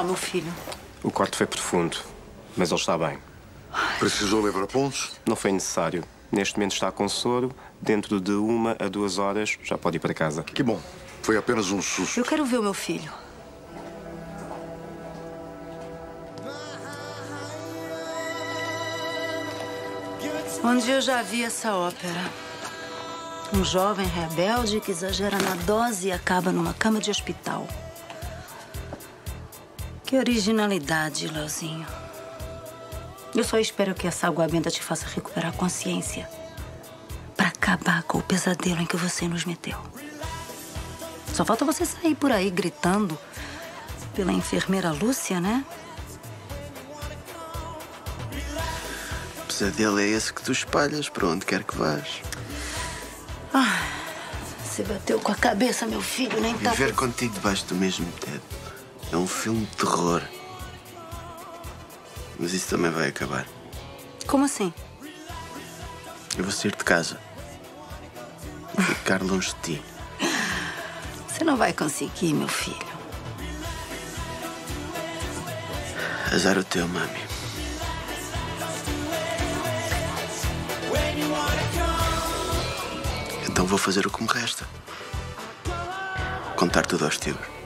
está o meu filho? O corte foi profundo, mas ele está bem. Precisou levar pontos? Não foi necessário. Neste momento está com soro. Dentro de 1 a 2 horas já pode ir para casa. Que bom. Foi apenas um susto. Eu quero ver o meu filho. Onde eu já vi essa ópera? Um jovem rebelde que exagera na dose e acaba numa cama de hospital. Que originalidade, Leozinho. Eu só espero que essa água benta te faça recuperar a consciência para acabar com o pesadelo em que você nos meteu. Só falta você sair por aí gritando pela enfermeira Lúcia, né? O pesadelo é esse que tu espalhas para onde quer que vás. Ah, você bateu com a cabeça, meu filho, nem tá... Viver contigo debaixo do mesmo teto é um filme de terror. Mas isso também vai acabar. Como assim? Eu vou sair de casa. Vou ficar longe de ti. Você não vai conseguir, meu filho. Azar o teu, mami. Então vou fazer o que me resta. Contar tudo aos teus.